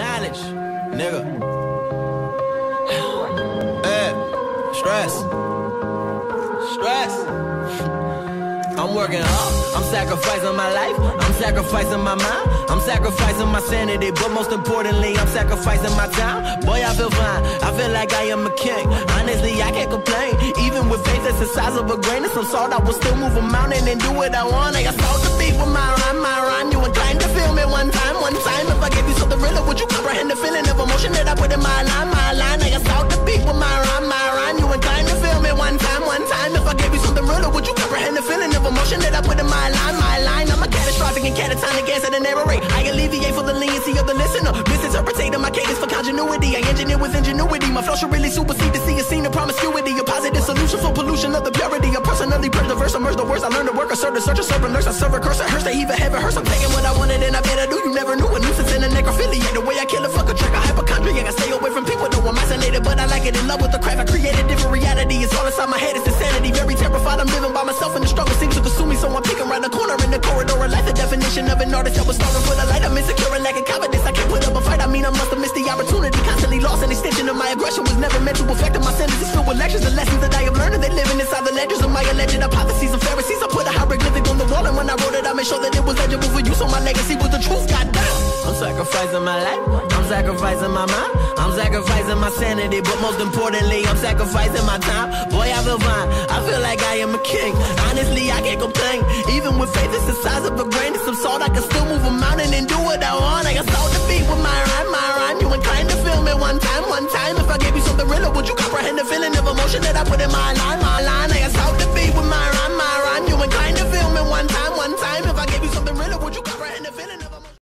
Knowledge, nigga. Stress. I'm working hard. I'm sacrificing my life. I'm sacrificing my mind. I'm sacrificing my sanity. But most importantly, I'm sacrificing my time. Boy, I feel fine. I feel like I am a king. Honestly, I can't complain. Even with faith that's the size of a grain of some salt, I will still move a mountain and do what I want. I got soul to be with my rhyme. You inclined to feel me one time. If I gave you something real, would you comprehend the feeling of emotion that I put in my line? I got soul to be with my rhyme. You inclined to feel me one time. If I gave you something real, would you comprehend the feeling of emotion that I put in my line? I'm a catastrophic and catatonic answer to narrate. I alleviate for the leniency of the listener. Misinterpreting my cadence for continuity. I engineer with ingenuity. My flow should really supersede to see a scene of promiscuity. A positive solution for pollution of the purity. A personally purge the verse, immerse the words. I learn to work, assert, search, a server, nurse, I serve a curse, I hearse, I even have a hearse. I'm taking what I wanted and I better do. You never knew a nuisance and a necrophilia. The way I kill a fucker trick, I hypochondriac. I stay away from people though I'm isolated, but I like it. In love with the craft, I created different reality. It's all inside my head, it's insanity. Very terrified, I'm living by myself and the struggle seems to consume me. So I'm picking right the corner in the corridor of life. The definition of an artist that was starving for the light. I'm insecure and lacking confidence. I can't put up a fight. I mean, I must have missed the opportunity. Constantly lost an extension of my aggression was never meant to affect my sentences filled with lectures. The lessons that I have learned, they living inside the ledgers of my alleged hypotheses and Pharisees. I put a hieroglyphic on the wall, and when I wrote it, I made sure that it was legible for you. So my legacy was the truth. Goddamn. I'm sacrificing my life. I'm sacrificing my mind. I'm sacrificing my sanity, but most importantly, I'm sacrificing my time. Boy, I feel fine. I feel like I am a king. Honestly, I can't complain. Even with faith, it's the size of a grain of some salt. I can still move a mountain and do what I want. I got soul to be with my rhyme. You inclined to feel me one time. If I gave you something real, would you comprehend the feeling of emotion that I put in my line?